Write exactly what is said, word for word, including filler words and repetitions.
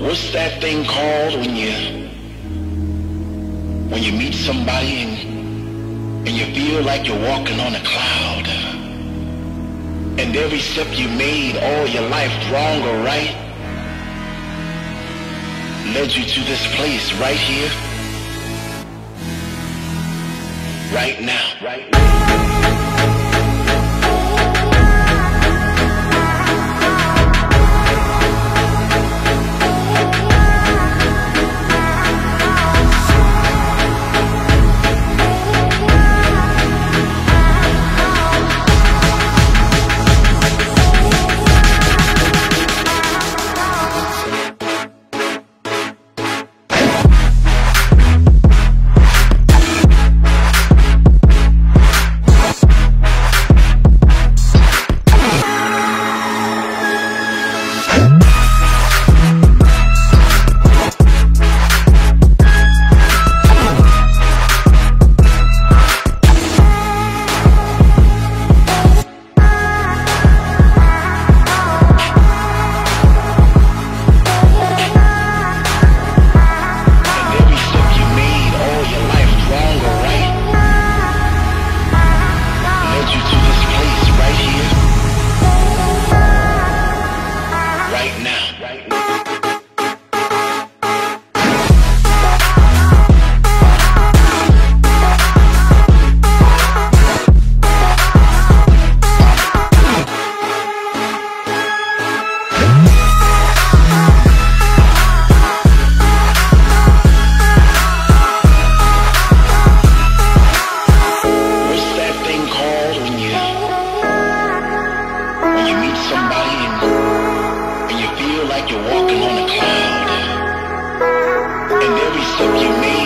what's that thing called when you when you meet somebody and, and you feel like you're walking on a cloud, and every step you made all your life, wrong or right, led you to this place right here, right now, right now. You're walking on a cloud, and every step you make